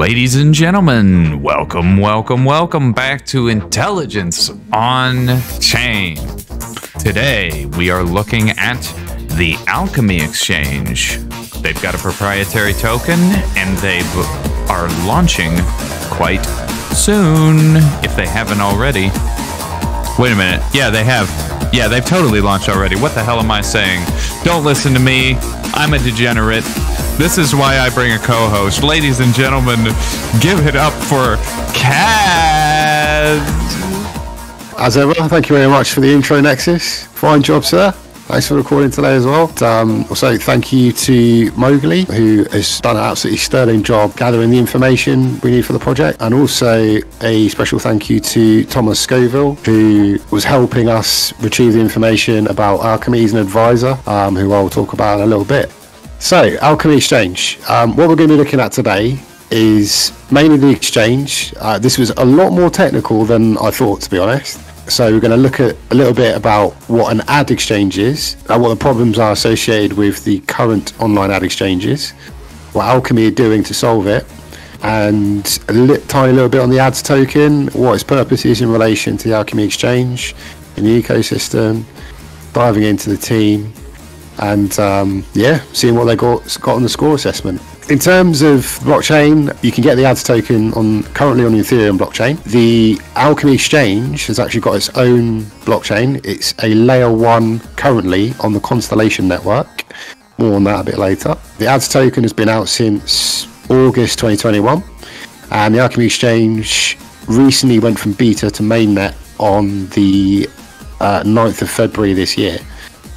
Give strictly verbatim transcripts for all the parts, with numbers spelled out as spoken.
Ladies and gentlemen, welcome, welcome, welcome back to Intelligence on Chain. Today, we are looking at the Alkimi Exchange. They've got a proprietary token, and they are launching quite soon, if they haven't already. Wait a minute. Yeah, they have. Yeah, they've totally launched already. What the hell am I saying? Don't listen to me. I'm a degenerate. This is why I bring a co-host. Ladies and gentlemen, give it up for Kaz. As ever, thank you very much for the intro, Nexus. Fine job, sir. Thanks for recording today as well. Um, also, thank you to Mowgli, who has done an absolutely sterling job gathering the information we need for the project. And also a special thank you to Thomas Scoville, who was helping us retrieve the information about Alkimi. He's an advisor, um, who I'll talk about in a little bit. So, Alkimi Exchange. Um, what we're going to be looking at today is mainly the exchange. Uh, this was a lot more technical than I thought, to be honest. So we're going to look at a little bit about what an ad exchange is and what the problems are associated with the current online ad exchanges, what Alkimi are doing to solve it, and a little, tiny little bit on the ads token, what its purpose is in relation to the Alkimi Exchange in the ecosystem, diving into the team, and um, yeah, seeing what they got, got on the score assessment. In terms of blockchain, you can get the ads token on currently on the Ethereum blockchain. The Alkimi Exchange has actually got its own blockchain. It's a layer one currently on the Constellation network. More on that a bit later. The ads token has been out since August twenty twenty-one, and the Alkimi Exchange recently went from beta to mainnet on the uh, ninth of February this year.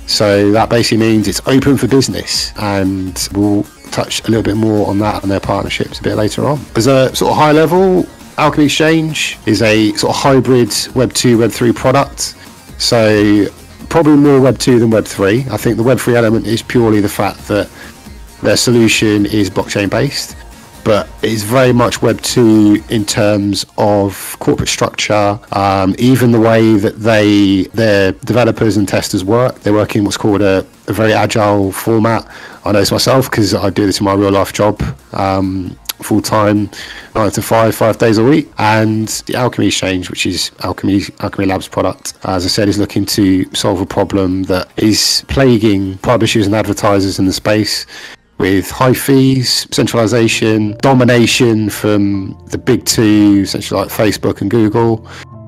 So that basically means it's open for business, and we'll touch a little bit more on that and their partnerships a bit later on. As a sort of high level, Alkimi Exchange is a sort of hybrid Web two, Web three product. So probably more Web two than Web three. I think the Web three element is purely the fact that their solution is blockchain based, but it's very much Web two in terms of corporate structure, um, even the way that they, their developers and testers work. They're working in what's called a, a very agile format. I know this myself because I do this in my real life job, um, full time, nine to five, five days a week. And the Alkimi Exchange, which is Alkimi, Alkimi Labs product, as I said, is looking to solve a problem that is plaguing publishers and advertisers in the space, with high fees, centralization, domination from the big two, essentially like Facebook and Google,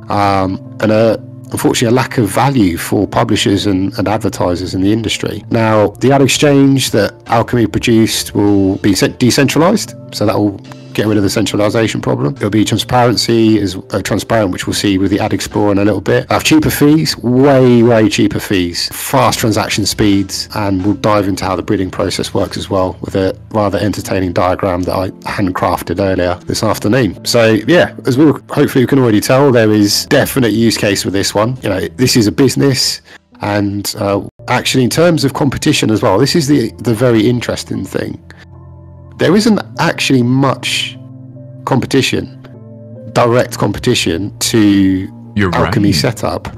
um, and a, unfortunately a lack of value for publishers and, and advertisers in the industry. Now, the ad exchange that Alkimi produced will be decentralized, so that will get rid of the centralization problem. It'll be transparency, is uh, transparent, which we'll see with the ad explorer in a little bit. Have cheaper fees, way, way cheaper fees, fast transaction speeds, and we'll dive into how the bidding process works as well with a rather entertaining diagram that I handcrafted earlier this afternoon. So yeah, as we hopefully you can already tell, there is definite use case with this one. You know, this is a business, and uh, actually in terms of competition as well, this is the the very interesting thing. There isn't actually much competition, direct competition to You're Alkimi right. setup.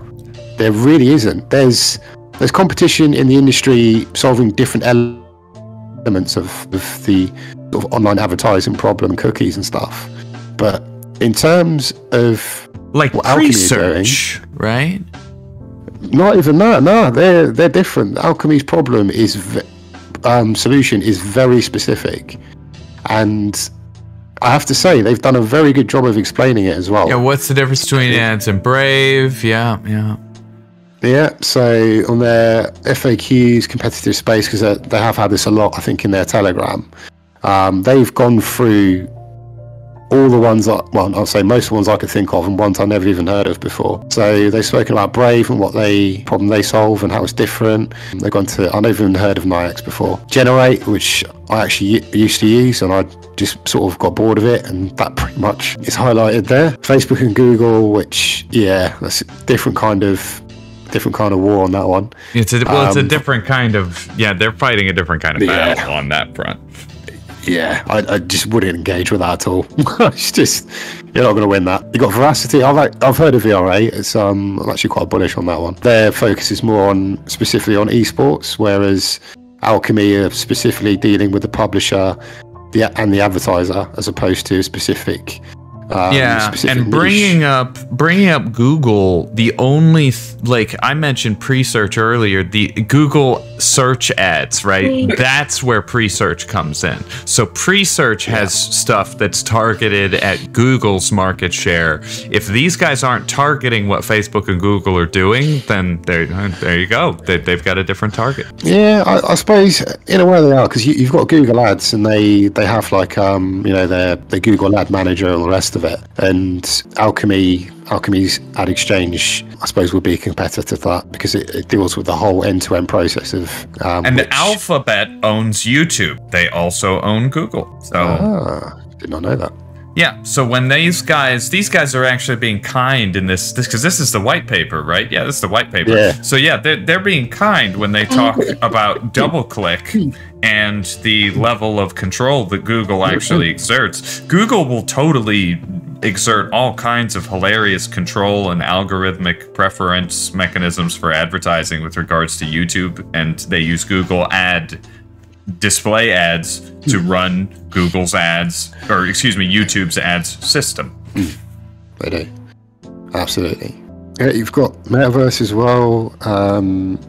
There really isn't. There's there's competition in the industry solving different elements of, of the sort of online advertising problem, cookies and stuff. But in terms of like pre-search, right? Not even that. No, they're they're different. Alkimi's problem is. V Um, solution is very specific, and I have to say they've done a very good job of explaining it as well. Yeah, what's the difference between ads and Brave? Yeah, yeah, yeah. So on their F A Qs, competitive space, because they have had this a lot, I think, in their Telegram. Um, they've gone through all the ones that, well, I'll say most of the ones I could think of, and ones I never even heard of before. So they've spoken about Brave and what they problem they solve and how it's different. They've gone to, I never even heard of N Y X before. Generate, which I actually used to use, and I just sort of got bored of it, and that pretty much is highlighted there. Facebook and Google, which, yeah, that's a different kind of different kind of war on that one. It's a, well, um, it's a different kind of, yeah, they're fighting a different kind of battle yeah. on that front. Yeah, I, I just wouldn't engage with that at all. It's just, you're not going to win that. You got Veracity. I've I've heard of V R A. It's um, I'm actually quite bullish on that one. Their focus is more on specifically on esports, whereas Alkimi are specifically dealing with the publisher the and the advertiser as opposed to specific. Um, yeah, specific and bringing niche. up bringing up Google, the only th like I mentioned pre-search earlier, the Google search ads, right? That's where pre-search comes in. So pre-search has yeah. stuff that's targeted at Google's market share. If these guys aren't targeting what Facebook and Google are doing, then there, there you go. They, they've got a different target. Yeah, I, I suppose in a way they are, because you, you've got Google Ads, and they they have like um you know their their Google Ad Manager and the rest of of it, and Alkimi Alkimi's Ad Exchange, I suppose, would be a competitor to that, because it, it deals with the whole end-to-end process of. Um, and which... Alphabet owns YouTube. They also own Google. So ah, did not know that. Yeah. So when these guys, these guys are actually being kind in this, this because this is the white paper, right? Yeah, this is the white paper. Yeah. So yeah, they're they're being kind when they talk about DoubleClick and the level of control that Google actually exerts. Google will totally exert all kinds of hilarious control and algorithmic preference mechanisms for advertising with regards to YouTube, and they use Google ad display ads to run Google's ads, or excuse me, YouTube's ads system. They do. Absolutely. Yeah, you've got Metaverse as well. Um,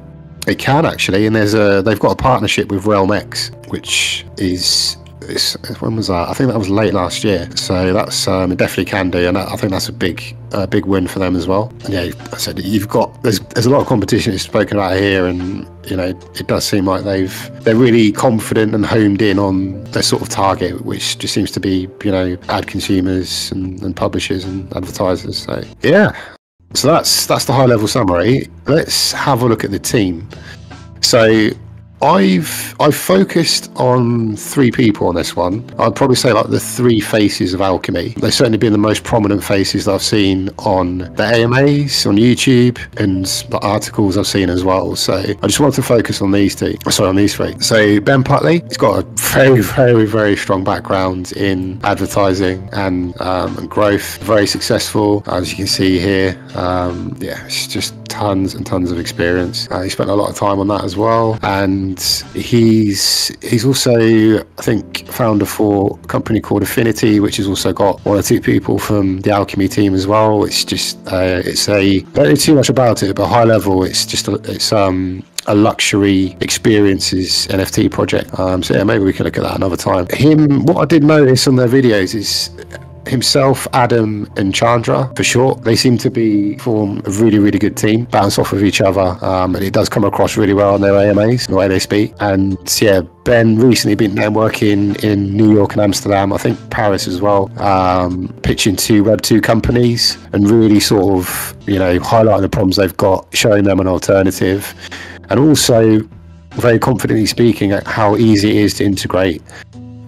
it can actually, and there's a they've got a partnership with Realm X, which is. It's, when was that? I think that was late last year. So that's um, it definitely can do, and I think that's a big, uh, big win for them as well. And yeah, I said you've got there's there's a lot of competition that's spoken about here, and you know it does seem like they've they're really confident and honed in on their sort of target, which just seems to be you know ad consumers and, and publishers and advertisers. So yeah, so that's that's the high level summary. Let's have a look at the team. So. I've I've focused on three people on this one. I'd probably say like the three faces of Alkimi. They've certainly been the most prominent faces that I've seen on the A M As, on YouTube, and the articles I've seen as well. So I just want to focus on these two. Sorry, on these three. So Ben Putley, he's got a very, very, very strong background in advertising and, um, and growth. Very successful, as you can see here. Um, yeah, it's just tons and tons of experience. Uh, he spent a lot of time on that as well, and. And he's he's also, I think, founder for a company called Affinity, which has also got one or two people from the Alkimi team as well. It's just uh, it's a don't know too much about it, but high level, it's just a, it's um a luxury experiences N F T project. Um, so yeah, maybe we can look at that another time. Him, what I did notice on their videos is. Himself, Adam, and Chandra, for short, they seem to be form a really, really good team, bounce off of each other, um, and it does come across really well on their A M As, the way they speak. And yeah, Ben recently been now working in New York and Amsterdam, I think Paris as well, um, pitching to Web two companies and really sort of, you know, highlighting the problems they've got, showing them an alternative, and also very confidently speaking at how easy it is to integrate.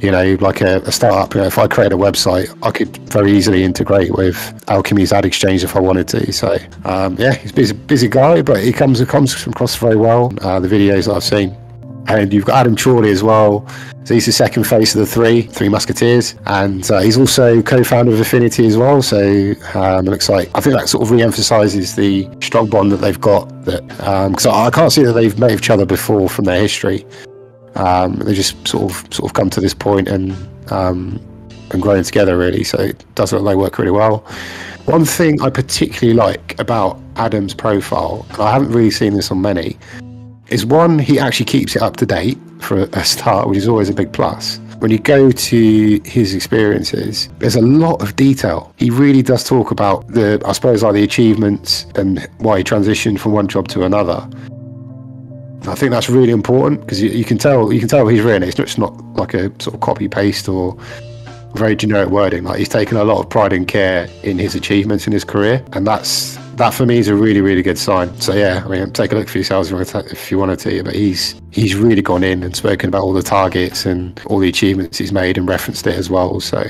You know, like a, a startup, you know, if I create a website, I could very easily integrate with Alkimi's Ad Exchange if I wanted to. So, um, yeah, he's a busy, busy guy, but he comes, comes across very well, uh, the videos that I've seen. And you've got Adam Chorley as well. So he's the second face of the three, Three Musketeers. And uh, he's also co-founder of Affinity as well. So um, it looks like, I think that sort of re-emphasises the strong bond that they've got. That because um, I, I can't see that they've met each other before from their history. Um, they just sort of sort of come to this point and um, and growing together really. So it does look like they work really well. One thing I particularly like about Adam's profile, and I haven't really seen this on many, is one, he actually keeps it up to date for a start, which is always a big plus. When you go to his experiences, there's a lot of detail. He really does talk about the, I suppose, like the achievements and why he transitioned from one job to another. I think that's really important because you, you can tell you can tell he's written it. It's not, it's not like a sort of copy paste or very generic wording. Like he's taken a lot of pride and care in his achievements in his career, and that's that for me is a really really good sign. So yeah, I mean, take a look for yourselves if you wanted to. But he's he's really gone in and spoken about all the targets and all the achievements he's made and referenced it as well. So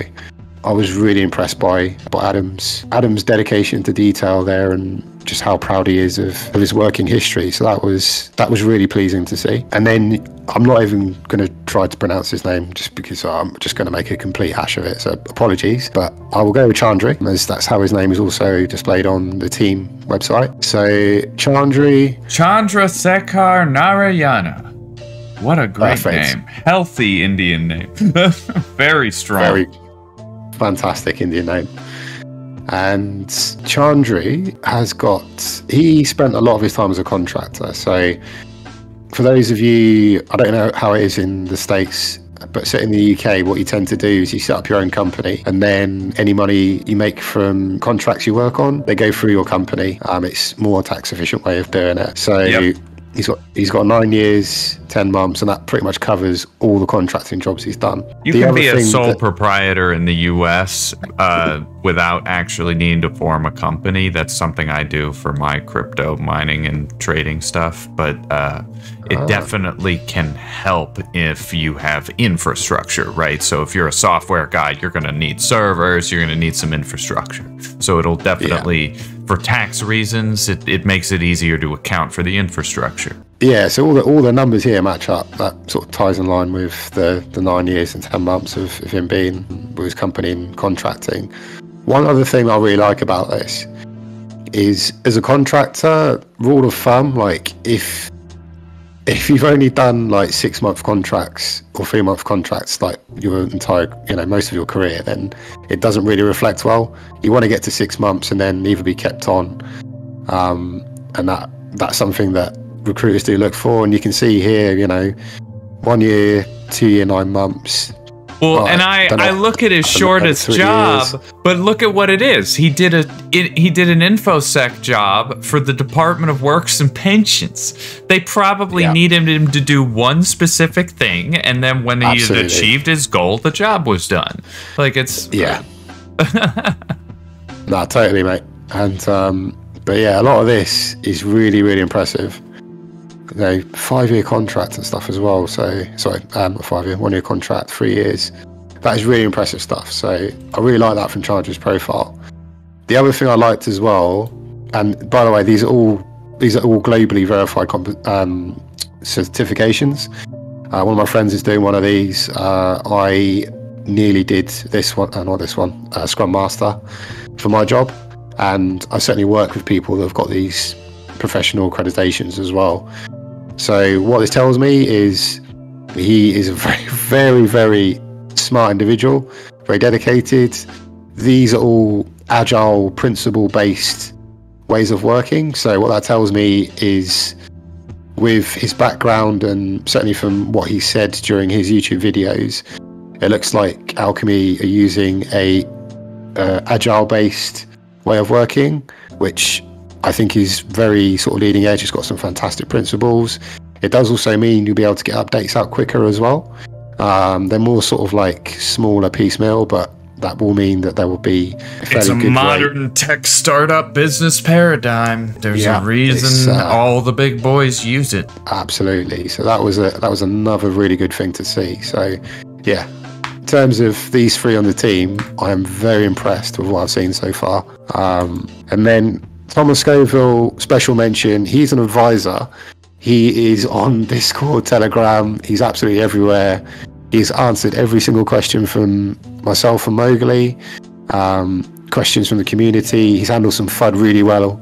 I was really impressed by by Adam's Adam's dedication to detail there and. Just how proud he is of, of his working history. So that was that was really pleasing to see. And then I'm not even going to try to pronounce his name just because I'm just going to make a complete hash of it. So apologies, but I will go with Chandri, as that's how his name is also displayed on the team website. So Chandri, Chandra Sekhar Narayana. What a great Perfect. name. Healthy Indian name. Very strong. Very fantastic Indian name. And Chandra has got, he spent a lot of his time as a contractor. So for those of you, I don't know how it is in the States, but so in the U K, what you tend to do is you set up your own company, and then any money you make from contracts you work on, they go through your company. Um, it's more a tax efficient way of doing it. So yep. he's got he's got nine years, ten months, and that pretty much covers all the contracting jobs he's done. You the can be a sole that, proprietor in the U S uh, without actually needing to form a company. That's something I do for my crypto mining and trading stuff, but uh, it ah. definitely can help if you have infrastructure, right? So if you're a software guy, you're going to need servers, you're going to need some infrastructure. So it'll definitely, yeah. for tax reasons, it, it makes it easier to account for the infrastructure. Yeah, so all the all the numbers here match up. That sort of ties in line with the, the nine years and ten months of, of him being with his company and contracting. One other thing I really like about this is, as a contractor, rule of thumb, like if if you've only done like six month contracts or three month contracts, like your entire, you know, most of your career, then it doesn't really reflect well. You want to get to six months and then either be kept on, um, and that that's something that recruiters do look for. And you can see here, you know, one year, two year, nine months. Well, and I I look at his shortest job, but look at what it is. He did a it, he did an infosec job for the Department of Works and Pensions. They probably yeah. needed him to do one specific thing, and then when he had achieved his goal, the job was done. Like, it's yeah nah, totally, mate. And um but yeah, a lot of this is really, really impressive. You know, five year contract and stuff as well. So, sorry, um, a five year, one year contract, three years. That is really impressive stuff. So I really like that from Chandra's profile. The other thing I liked as well, and by the way, these are all these are all globally verified comp um, certifications. Uh, one of my friends is doing one of these. Uh, I nearly did this one, uh, not this one, uh, Scrum Master for my job, and I certainly work with people that have got these professional accreditations as well. So what this tells me is he is a very, very, very smart individual, very dedicated. These are all agile, principle-based ways of working. So what that tells me is, with his background and certainly from what he said during his YouTube videos, it looks like Alkimi are using a uh, agile-based way of working, which I think he's very sort of leading edge. He's got some fantastic principles. It does also mean you'll be able to get updates out quicker as well. Um, they're more sort of like smaller piecemeal, but that will mean that there will be a fairly It's a good modern rate. tech startup business paradigm. There's yeah, a reason uh, all the big boys use it. Absolutely. So that was a that was another really good thing to see. So yeah, in terms of these three on the team, I am very impressed with what I've seen so far. Um, and then Thomas Scoville, special mention. He's an advisor. He is on Discord, Telegram. He's absolutely everywhere. He's answered every single question from myself and Mowgli, um, questions from the community. He's handled some F U D really well.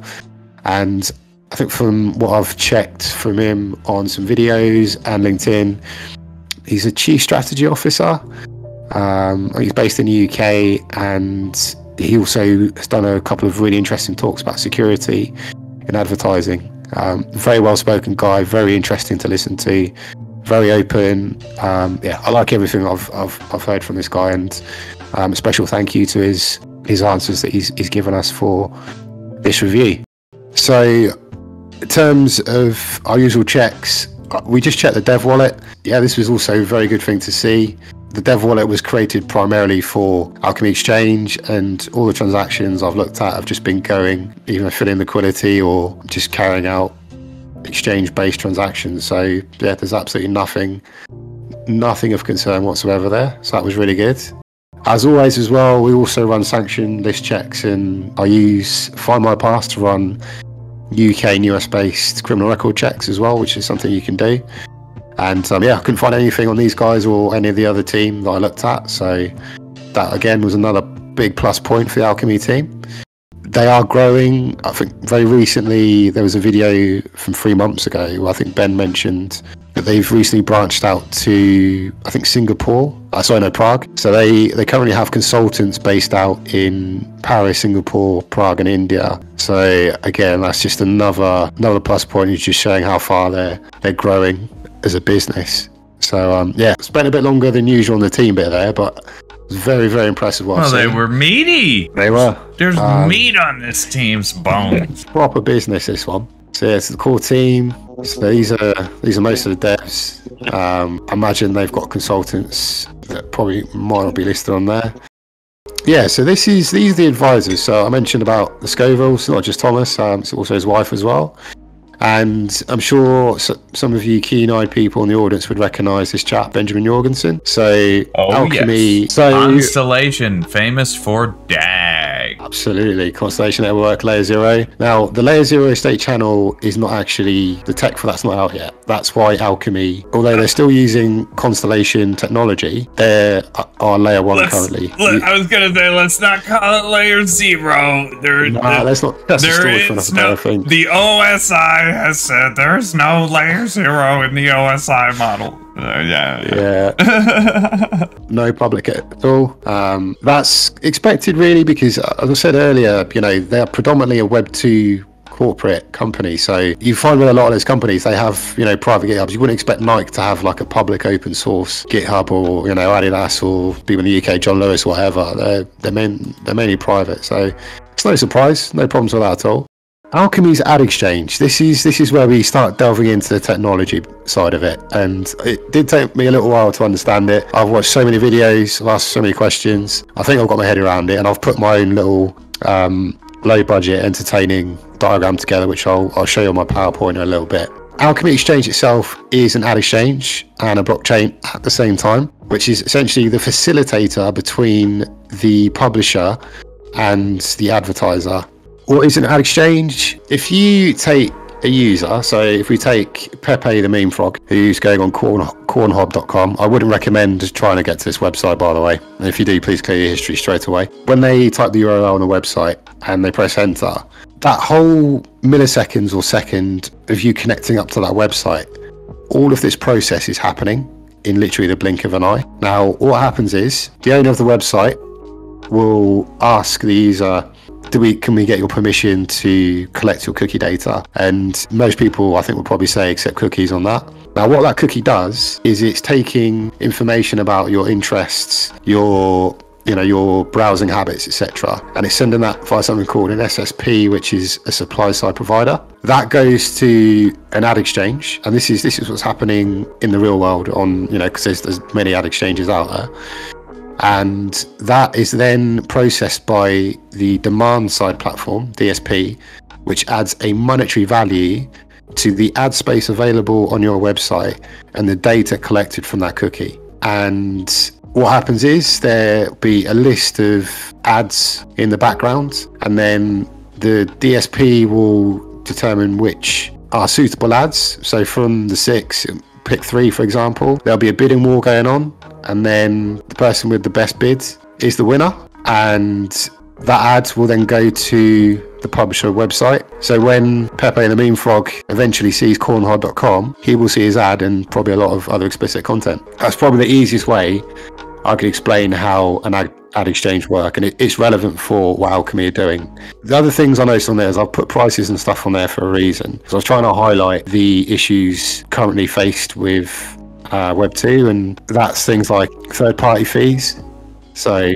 And I think from what I've checked from him on some videos and LinkedIn, he's a chief strategy officer. Um, he's based in the U K, and he also has done a couple of really interesting talks about security and advertising. Um, very well-spoken guy, very interesting to listen to, very open. Um, yeah, I like everything I've, I've, I've heard from this guy, and um, a special thank you to his, his answers that he's, he's given us for this review. So in terms of our usual checks, we just checked the dev wallet. Yeah, this was also a very good thing to see. The dev wallet was created primarily for Alkimi Exchange, and all the transactions I've looked at have just been going, even filling liquidity or just carrying out exchange-based transactions. So yeah, there's absolutely nothing, nothing of concern whatsoever there. So that was really good. As always as well, we also run sanction list checks, and I use Find My Past to run U K and U S-based criminal record checks as well, which is something you can do. And um, yeah, I couldn't find anything on these guys or any of the other team that I looked at. So that, again, was another big plus point for the Alkimi team. they are growing. I think very recently there was a video from three months ago where I think Ben mentioned that they've recently branched out to, I think, Singapore. I saw no Prague. So they, they currently have consultants based out in Paris, Singapore, Prague and India. So again, that's just another another plus point. It's just showing how far they're, they're growing as a business. So um, yeah, spent a bit longer than usual on the team bit there, but very, very impressive. What well, they were meaty. They were. There's um, meat on this team's bones. Proper business, this one. So yeah, it's the core team. So these are these are most of the devs. Um, I imagine they've got consultants that probably might not be listed on there. Yeah. So this is these are the advisors. So I mentioned about the Scovilles, not just Thomas. Um, it's also his wife as well. And I'm sure some of you keen-eyed people in the audience would recognise this chap, Benjamin Jorgensen. So, oh, Alkimi, yes. So Constellation, famous for D A G. Absolutely, Constellation Network, Layer Zero. Now, the Layer Zero state channel is not actually, the tech for that's not out yet. That's why Alkimi, although they're still using Constellation technology, they are Layer One let's, currently. Let, I was going to say, let's not call it Layer Zero. They're, nah, they're, that's not, that's there a story for another day, I think. The O S I has said there's no Layer Zero in the O S I model. Uh, yeah, yeah. yeah. No public at all. Um, that's expected, really, because as I said earlier, you know, they're predominantly a Web two corporate company. So you find with a lot of those companies, they have, you know, private GitHubs. You wouldn't expect Nike to have like a public open source GitHub, or, you know, Adidas, or people in the U K, John Lewis, or whatever. They're, they're, main, they're mainly private. So it's no surprise, no problems with that at all. Alkimi's ad exchange. This is this is where we start delving into the technology side of it, and it did take me a little while to understand it. I've watched so many videos, I've asked so many questions. I think I've got my head around it, and I've put my own little um, low-budget, entertaining diagram together, which I'll I'll show you on my PowerPoint in a little bit. Alkimi Exchange itself is an ad exchange and a blockchain at the same time, which is essentially the facilitator between the publisher and the advertiser. What is an ad exchange? If you take a user, so if we take Pepe the Meme Frog, who's going on corn, cornhob dot com, I wouldn't recommend trying to get to this website, by the way. And if you do, please clear your history straight away. When they type the U R L on the website and they press enter, that whole milliseconds or second of you connecting up to that website, all of this process is happening in literally the blink of an eye. Now, what happens is the owner of the website will ask the user, Do we, can we get your permission to collect your cookie data? And most people, I think, will probably say accept cookies on that. Now, what that cookie does is it's taking information about your interests, your, you know, your browsing habits, et cetera, and it's sending that via something called an S S P, which is a supply side provider. That goes to an ad exchange, and this is this is what's happening in the real world. On you know, because there's, there's many ad exchanges out there. And that is then processed by the demand side platform, D S P, which adds a monetary value to the ad space available on your website and the data collected from that cookie. And what happens is there'll be a list of ads in the background, and then the D S P will determine which are suitable ads. So from the six, pick three, for example, there'll be a bidding war going on, and then the person with the best bid is the winner, and that ad will then go to the publisher website. So when Pepe the Meme Frog eventually sees cornhard dot com, he will see his ad and probably a lot of other explicit content. That's probably the easiest way I could explain how an ad, ad exchange work, and it, it's relevant for what Alkimi are doing. The other things I noticed on there is I've put prices and stuff on there for a reason. So I was trying to highlight the issues currently faced with uh, Web two, and that's things like third-party fees. So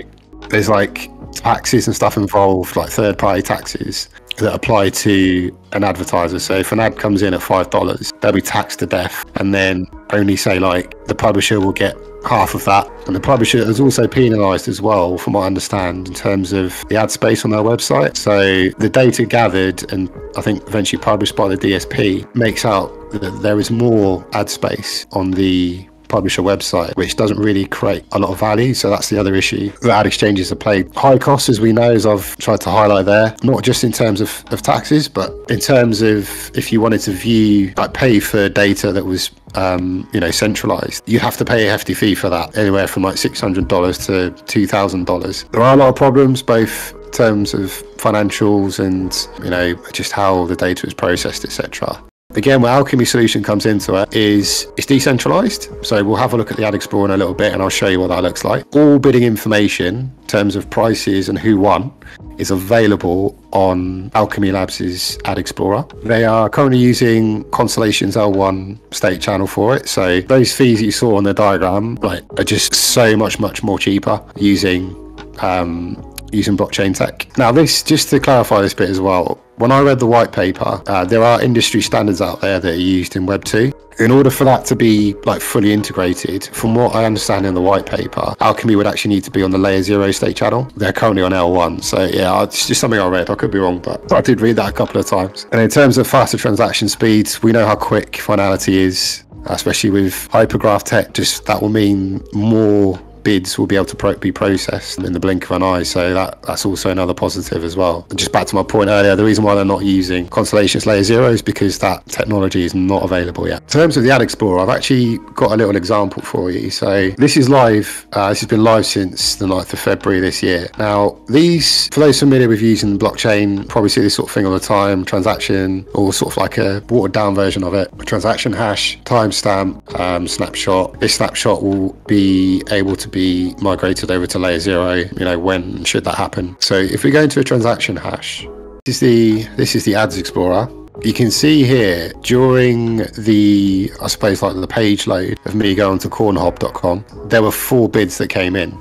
there's like taxes and stuff involved, like third-party taxes that apply to an advertiser. So if an ad comes in at five dollars, they'll be taxed to death, and then only say like the publisher will get half of that. And the publisher is also penalized as well, from what I understand, in terms of the ad space on their website. So the data gathered and I think eventually published by the D S P makes out that there is more ad space on the publisher website, which doesn't really create a lot of value. So that's the other issue that ad exchanges are played. High costs, as we know, as I've tried to highlight there, not just in terms of, of taxes, but in terms of if you wanted to view, like pay for data that was, um, you know, centralized, you have to pay a hefty fee for that, anywhere from like six hundred dollars to two thousand dollars. There are a lot of problems, both in terms of financials and, you know, just how the data is processed, et cetera. Again, where Alkimi Solution comes into it is it's decentralized. So we'll have a look at the Ad Explorer in a little bit and I'll show you what that looks like. All bidding information in terms of prices and who won is available on Alkimi Labs' Ad Explorer. They are currently using Constellation's L one state channel for it. So those fees that you saw on the diagram, like, are just so much, much more cheaper using um, using blockchain tech. Now this, just to clarify this bit as well, when I read the white paper, uh, there are industry standards out there that are used in Web two. In order for that to be like fully integrated, from what I understand in the white paper, Alkimi would actually need to be on the layer zero state channel. They're currently on L one. So yeah, it's just something I read. I could be wrong, but I did read that a couple of times. And in terms of faster transaction speeds, we know how quick finality is, especially with hypergraph tech. Just that will mean more bids will be able to pro be processed in the blink of an eye, so that that's also another positive as well. And just back to my point earlier, the reason why they're not using Constellation's layer zero is because that technology is not available yet. In terms of the Ad Explorer, I've actually got a little example for you. So this is live, uh, this has been live since the ninth of February this year. Now these, for those familiar with using blockchain, probably see this sort of thing all the time, transaction, or sort of like a watered down version of it, a transaction hash, timestamp, um, snapshot. This snapshot will be able to be migrated over to layer zero, you know, when should that happen. So if we go into a transaction hash, this is the this is the Ads Explorer. You can see here during the, I suppose like the page load of me going to cornhob dot com, there were four bids that came in.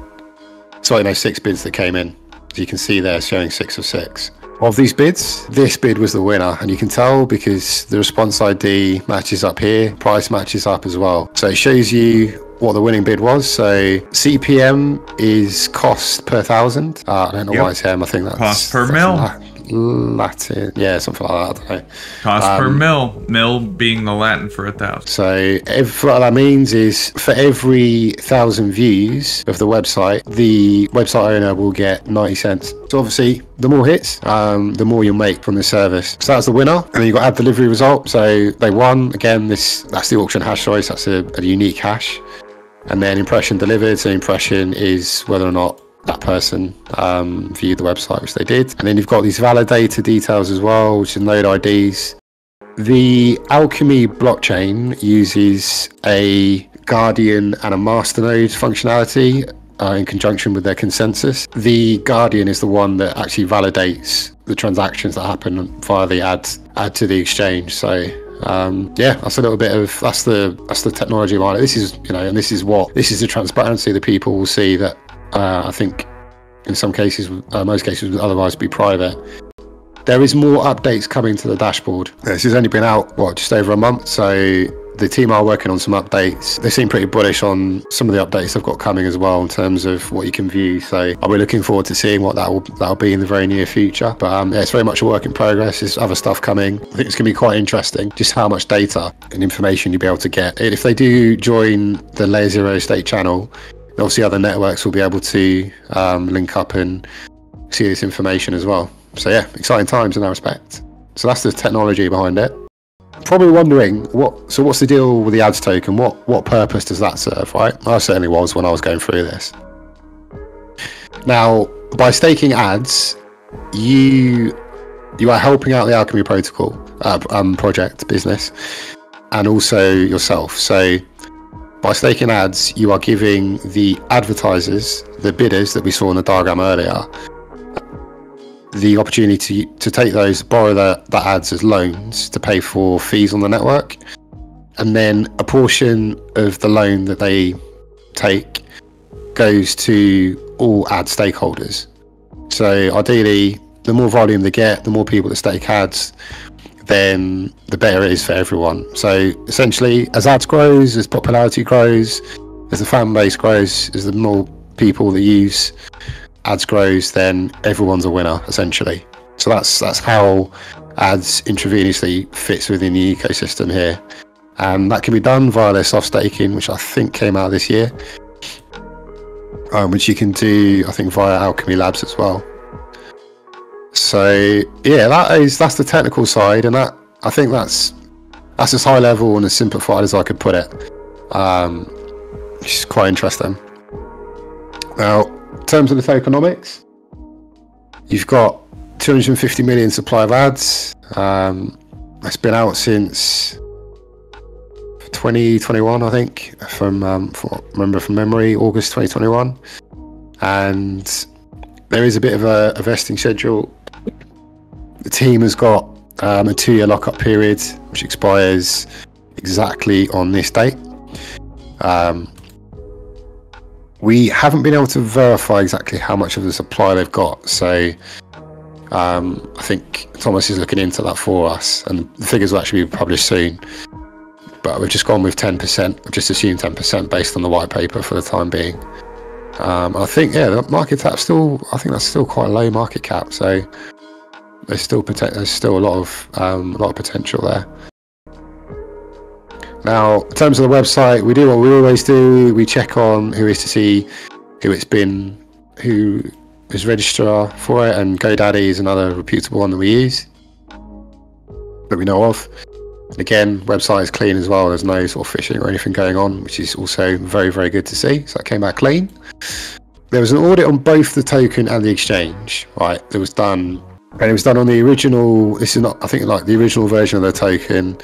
Sorry, no, six bids that came in. As you can see there, showing six of six. Of these bids, this bid was the winner, and you can tell because the response I D matches up here, price matches up as well. So it shows you what the winning bid was. So C P M is cost per thousand. Uh, I don't know yep. why it's M. I think that's cost per that's mil. Latin, yeah, something like that. I don't know. Cost um, per mil. Mil being the Latin for a thousand. So if, what that means is for every thousand views of the website, the website owner will get ninety cents. So obviously, the more hits, um, the more you'll make from the service. So that's the winner. And then you've got ad delivery result. So they won. Again, this that's the auction hash choice. That's a, a unique hash. And then impression delivered, so impression is whether or not that person um, viewed the website, which they did. And then you've got these validator details as well, which is node I Ds. The Alkimi blockchain uses a guardian and a masternode functionality uh, in conjunction with their consensus. The guardian is the one that actually validates the transactions that happen via the ad, ad to the exchange. So Um, yeah, that's a little bit of that's the that's the technology behind it. This is, you know, and this is what this is the transparency that people will see that uh, I think in some cases, uh, most cases, would otherwise be private. There is more updates coming to the dashboard. This has only been out what just over a month, so the team are working on some updates. They seem pretty bullish on some of the updates they've got coming as well in terms of what you can view. So I'll be looking forward to seeing what that will that'll be in the very near future. But um, yeah, it's very much a work in progress. There's other stuff coming. I think it's going to be quite interesting just how much data and information you'll be able to get. And if they do join the Layer Zero State channel, obviously other networks will be able to um, link up and see this information as well. So yeah, exciting times in that respect. So that's the technology behind it. Probably wondering what so what's the deal with the ads token, what what purpose does that serve, right? I certainly was when I was going through this. Now by staking ads, you you are helping out the Alkimi protocol uh, um, project business and also yourself. So by staking ads, you are giving the advertisers, the bidders that we saw in the diagram earlier, the opportunity to, to take those, borrow the, the ads as loans to pay for fees on the network. And then a portion of the loan that they take goes to all ad stakeholders. So ideally, the more volume they get, the more people that stake ads, then the better it is for everyone. So essentially, as ads grows, as popularity grows, as the fan base grows, as the more people that use ads grows, then everyone's a winner essentially. So that's that's how ads intravenously fits within the ecosystem here, and that can be done via their soft staking, which I think came out this year, um, which you can do I think via Alkimi Labs as well. So yeah, that is that's the technical side, and that I think that's that's as high level and as simplified as I could put it, um, which is quite interesting. Now in terms of the tokenomics, you've got two hundred fifty million supply of ads. Um, it's been out since twenty twenty-one, I think, from, um, from remember from memory, August twenty twenty-one. And there is a bit of a, a vesting schedule. The team has got um, a two-year lockup period, which expires exactly on this date. Um, we haven't been able to verify exactly how much of the supply they've got, so um, I think Thomas is looking into that for us, and the figures will actually be published soon. But we've just gone with ten percent, we've just assumed ten percent based on the white paper for the time being. Um, I think, yeah, the market cap still, I think that's still quite a low market cap, so there's still there's still a lot of um, a lot of potential there. Now, in terms of the website, we do what we always do: we check on who is to see, who it's been, who is registrar for it, and GoDaddy is another reputable one that we use that we know of. And again, website is clean as well. There's no sort of phishing or anything going on, which is also very, very good to see. So that came out clean. There was an audit on both the token and the exchange, right? It was done, and it was done on the original. This is not, I think, like the original version of the token.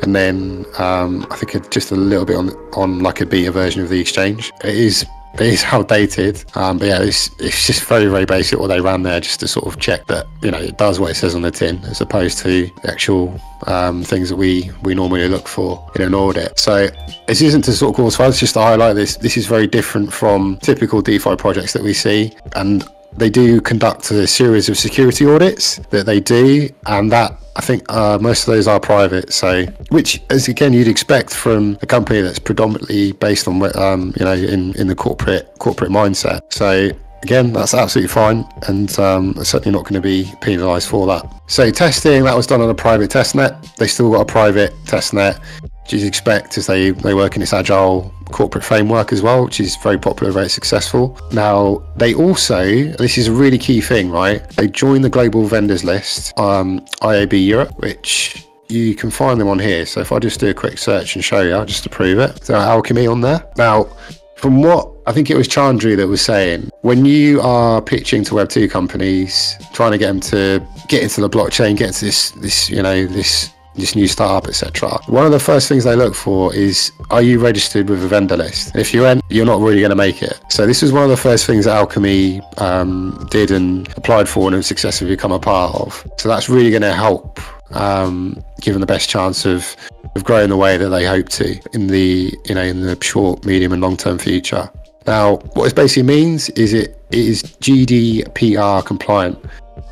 And then um, I think just a little bit on on like a beta version of the exchange. It is it is outdated, um, but yeah, it's it's just very very basic what they ran there, just to sort of check that, you know, it does what it says on the tin, as opposed to the actual um, things that we we normally look for in an audit. So this isn't to sort of cause fights, just to highlight this. This is very different from typical DeFi projects that we see, and they do conduct a series of security audits that they do, and that, I think, uh, most of those are private, so, which, as again, you'd expect from a company that's predominantly based on, um, you know, in, in the corporate corporate mindset. So again, that's absolutely fine, and um, certainly not going to be penalised for that. So testing, that was done on a private testnet. They still got a private testnet, which you'd expect, as they, they work in this agile corporate framework as well, which is very popular, very successful. Now, they also, this is a really key thing, right? They joined the global vendors list, um, I A B Europe, which you can find them on here. So if I just do a quick search and show you, just to prove it, so Alkimi on there. Now, from what I think it was Chandra that was saying, when you are pitching to Web two companies, trying to get them to get into the blockchain, get to this, this, you know, this, this new startup, et cetera. One of the first things they look for is, are you registered with a vendor list? If you end, you're not really going to make it. So this is one of the first things that Alkimi um, did and applied for and have successfully become a part of. So that's really going to help, um, give them the best chance of, of growing the way that they hope to in the, you know, in the short, medium and long-term future. Now, what this basically means is it, it is G D P R compliant.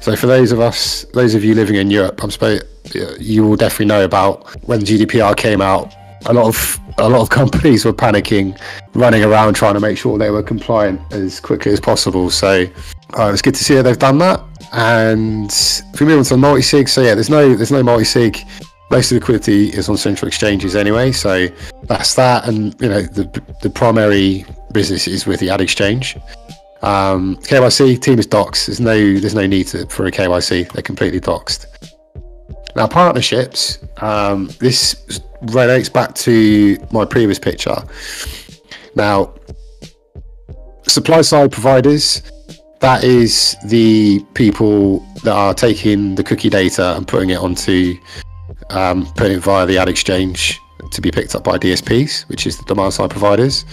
So for those of us, those of you living in Europe, I'm supposed, you will definitely know about when G D P R came out. A lot of a lot of companies were panicking, running around trying to make sure they were compliant as quickly as possible. So uh, it's good to see that they've done that. And if we move on to multi-sig, so yeah, there's no there's no multi-sig. Most of the liquidity is on central exchanges anyway, so that's that. And you know, the the primary business is with the ad exchange. Um, K Y C team is doxed. There's no there's no need to, for a K Y C. They're completely doxed. Now, partnerships. Um, this relates back to my previous picture. Now, supply side providers. That is the people that are taking the cookie data and putting it onto, um, putting it via the ad exchange to be picked up by D S Ps, which is the demand side providers.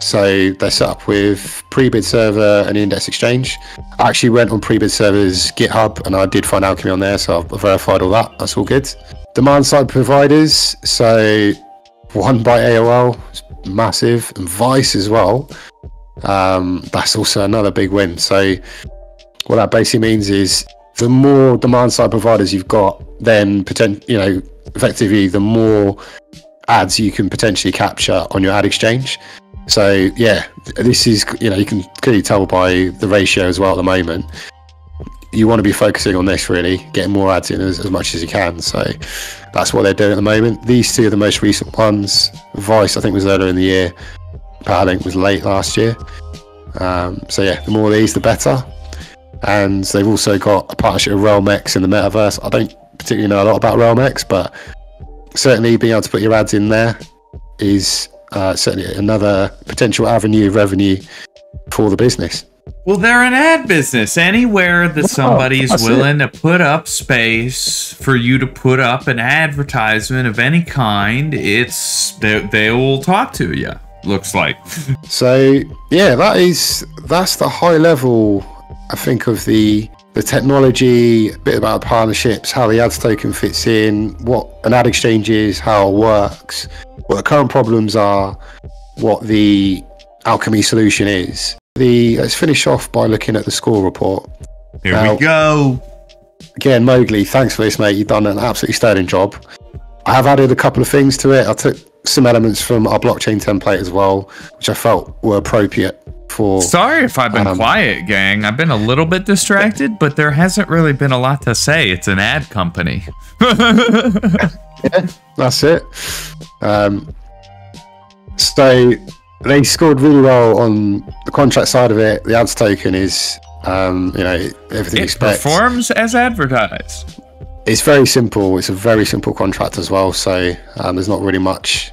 So they're set up with Pre-bid server and Index Exchange. I actually went on Pre-bid server's GitHub and I did find Alkimi on there, so I've verified all that. That's all good. Demand side providers, so one by A O L, massive, and Vice as well. Um, that's also another big win. So what that basically means is the more demand side providers you've got, then potent, you know, effectively the more ads you can potentially capture on your ad exchange. So yeah, this is, you know, you can clearly tell by the ratio as well at the moment. You want to be focusing on this, really, getting more ads in as, as much as you can. So that's what they're doing at the moment. These two are the most recent ones. Vice, I think, was earlier in the year. PowerLink was late last year. Um, so yeah, the more of these, the better. And they've also got a partnership with Realm X in the metaverse. I don't particularly know a lot about Realm X, but certainly being able to put your ads in there is, Uh, certainly another potential avenue of revenue for the business. Well, they're an ad business. Anywhere that somebody's oh, willing it. to put up space for you to put up an advertisement of any kind, it's they, they will talk to you, looks like. So, yeah, that is that's the high level, I think, of the the technology, a bit about partnerships, how the ads token fits in, what an ad exchange is, how it works, what the current problems are, what the Alkimi solution is. The, let's finish off by looking at the score report. Here now, we go. Again, Mowgli, thanks for this, mate. You've done an absolutely sterling job. I have added a couple of things to it. I took some elements from our blockchain template as well, which I felt were appropriate for... Sorry if I've been um, quiet, gang. I've been a little bit distracted, but there hasn't really been a lot to say. It's an ad company. Yeah, that's it. Um, so... They scored really well on the contract side of it. The ads token is, um, you know, everything it performs as advertised. It's very simple. It's a very simple contract as well. So um, there's not really much,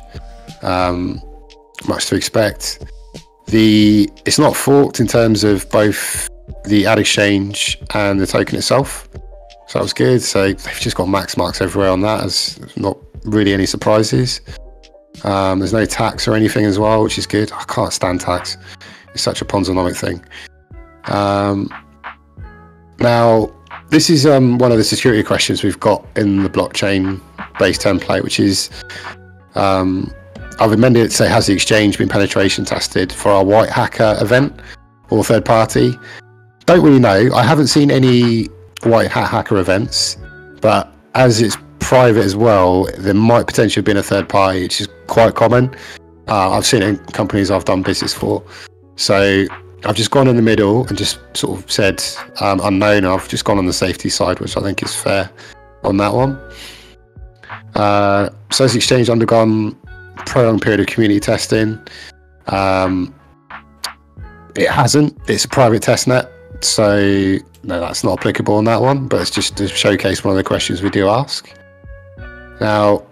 um, much to expect. The it's not forked in terms of both the ad exchange and the token itself. So that was good. So they've just got max marks everywhere on that. There's not really any surprises. Um, there's no tax or anything as well, which is good. I can't stand tax. It's such a Ponzonomic thing. Um, now, this is um, one of the security questions we've got in the blockchain-based template, which is, um, I've amended it to say, has the exchange been penetration tested for our white hacker event or third party? Don't really know. I haven't seen any white hat hacker events, but as it's private as well, there might potentially have been a third party, which is quite common. uh, I've seen it in companies I've done business for. So I've just gone in the middle and just sort of said um, unknown. I've just gone on the safety side, which I think is fair on that one. Uh, so has the exchange undergone a prolonged period of community testing? Um, it hasn't. It's a private test net, so no, that's not applicable on that one, but it's just to showcase one of the questions we do ask. Now,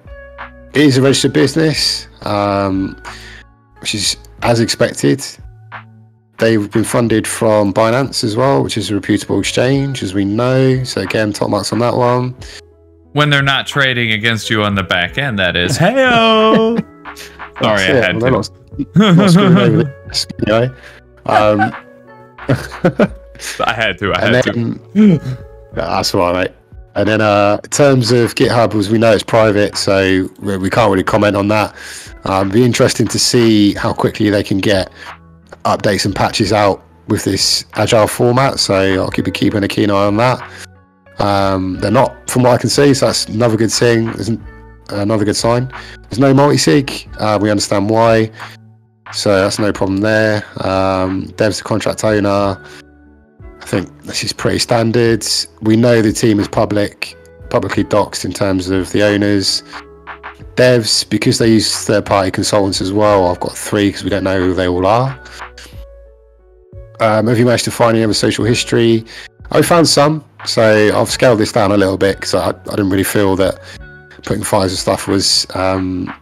it is a registered business, um, which is as expected. They've been funded from Binance as well, which is a reputable exchange, as we know. So again, top marks on that one. When they're not trading against you on the back end, that is. Hey-o! Sorry, I had well, to. Not, not screwing over this, anyway. Um, I had to, I had then, to. That's all right, mate. And then uh, in terms of GitHub, as we know, it's private, so we, we can't really comment on that. Um, it'd be interesting to see how quickly they can get updates and patches out with this agile format, so I'll keep keeping a keen eye on that. Um, they're not, from what I can see, so that's another good thing, isn't another good sign. There's no multi-sig, uh, we understand why, so that's no problem there. Um, dev's the contract owner. I think this is pretty standard. We know the team is public, publicly doxed in terms of the owners. Devs, because they use third-party consultants as well, I've got three because we don't know who they all are. Um, have you managed to find any other social history? I found some, so I've scaled this down a little bit because I, I didn't really feel that putting fires and stuff was um,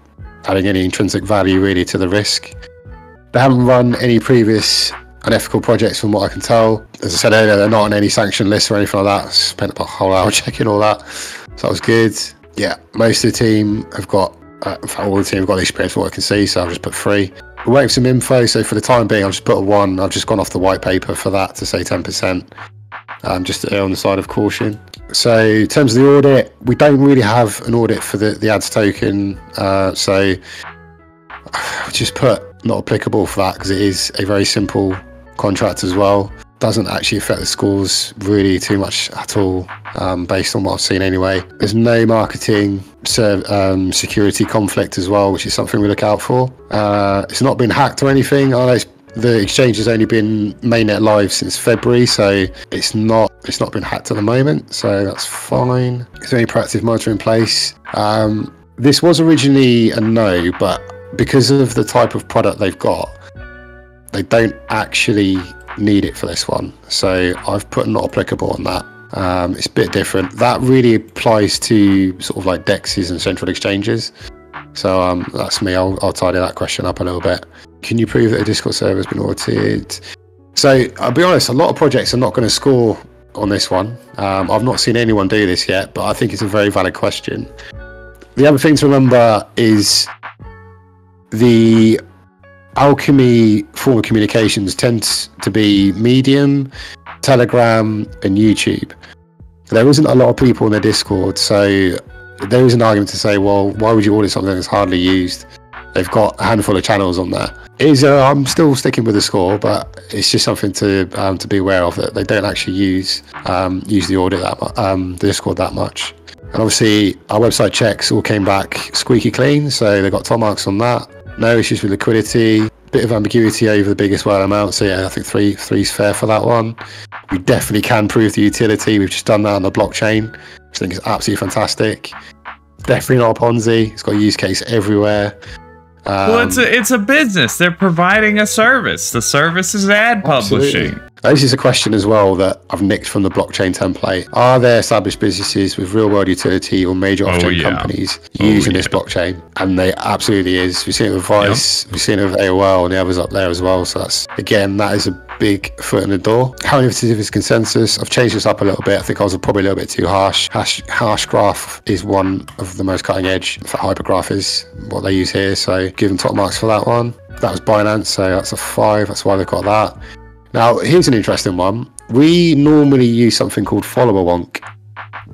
adding any intrinsic value really to the risk. They haven't run any previous unethical projects from what I can tell. As I said earlier, they're not on any sanction lists or anything like that. Spent a whole hour checking all that, so that was good. Yeah, most of the team have got, uh, in fact all the team have got the experience for what I can see, so I've just put three. We're waiting for some info, so for the time being I've just put a one. I've just gone off the white paper for that to say ten percent, um, just to err on the side of caution. So in terms of the audit, we don't really have an audit for the, the ads token, uh, so I've just put not applicable for that because it is a very simple contract as well. Doesn't actually affect the scores really too much at all, um, based on what I've seen anyway. There's no marketing serve, um, security conflict as well, which is something we look out for. Uh, it's not been hacked or anything. I know the exchange has only been mainnet live since February, so it's not it's not been hacked at the moment, so that's fine. Is there any proactive monitoring in place? Um, this was originally a no, but because of the type of product they've got, they don't actually need it for this one, so I've put not applicable on that. Um, it's a bit different. That really applies to sort of like D E Xs and central exchanges, so um, that's me. I'll, I'll tidy that question up a little bit. Can you prove that a Discord server has been audited? So I'll be honest, a lot of projects are not going to score on this one. Um, I've not seen anyone do this yet, but I think it's a very valid question. The other thing to remember is the Alkimi form of communications tends to be Medium, Telegram, and YouTube. There isn't a lot of people in their Discord, so there is an argument to say, well, why would you order something that's hardly used? They've got a handful of channels on there. Is uh, I'm still sticking with the score, but it's just something to um, to be aware of, that they don't actually use um, use the audit that mu- um, the Discord that much. And obviously, our website checks all came back squeaky clean, so they got top marks on that. No issues with liquidity. Bit of ambiguity over the biggest whale amount, so yeah, I think three three's fair for that one. We definitely can prove the utility. We've just done that on the blockchain, which I think is absolutely fantastic. Definitely not a Ponzi. It's got a use case everywhere. Um, well, it's a, it's a business. They're providing a service. The service is ad publishing. Absolutely. This is a question as well that I've nicked from the blockchain template. Are there established businesses with real-world utility or major off-chain oh, yeah. companies oh, using yeah. this blockchain? And they absolutely is. We've seen it with Vice. Yep. We've seen it with A O L and the others up there as well. So that's, again, that is a big foot in the door. How innovative is consensus? I've changed this up a little bit. I think I was probably a little bit too harsh. Hash, hash graph is one of the most cutting edge for hypergraph is what they use here. So give them top marks for that one. That was Binance, so that's a five. That's why they've got that. Now, here's an interesting one. We normally use something called Follower Wonk.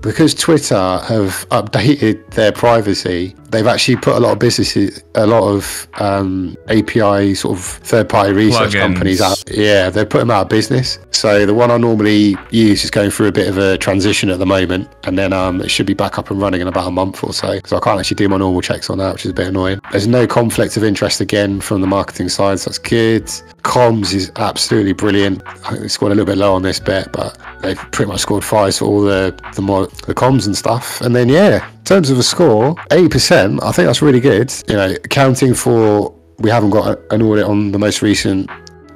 Because Twitter have updated their privacy, they've actually put a lot of businesses, a lot of um, A P I sort of third-party research Plugins. companies out. Yeah, they've put them out of business. So the one I normally use is going through a bit of a transition at the moment, and then um, it should be back up and running in about a month or so. So I can't actually do my normal checks on that, which is a bit annoying. There's no conflict of interest again from the marketing side, so that's good. Comms is absolutely brilliant. I think they scored a little bit low on this bet, but they've pretty much scored fives for all the the, mod, the comms and stuff. And then, yeah, in terms of a score, eighty percent, I think that's really good. You know, accounting for we haven't got a, an audit on the most recent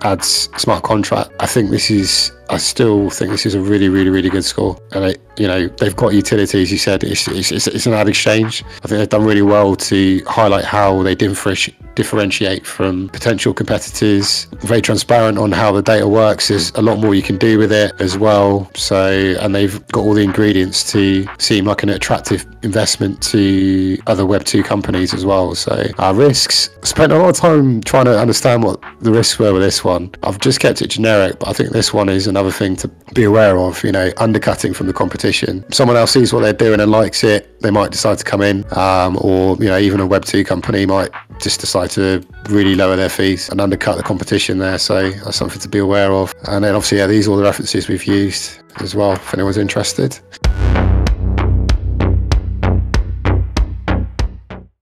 ads smart contract, I think this is, I still think this is a really, really, really good score. And, I, you know, they've got utilities, you said, it's, it's, it's, it's an ad exchange. I think they've done really well to highlight how they differentiate differentiate from potential competitors. Very transparent on how the data works. There's a lot more you can do with it as well. So, and they've got all the ingredients to seem like an attractive investment to other web two companies as well. So our risks, spent a lot of time trying to understand what the risks were with this one. I've just kept it generic, but I think this one is another thing to be aware of, you know, undercutting from the competition. Someone else sees what they're doing and likes it, they might decide to come in, um, or, you know, even a web two company might just decide to really lower their fees and undercut the competition there. So that's something to be aware of. And then obviously, yeah, these are all the references we've used as well if anyone's interested.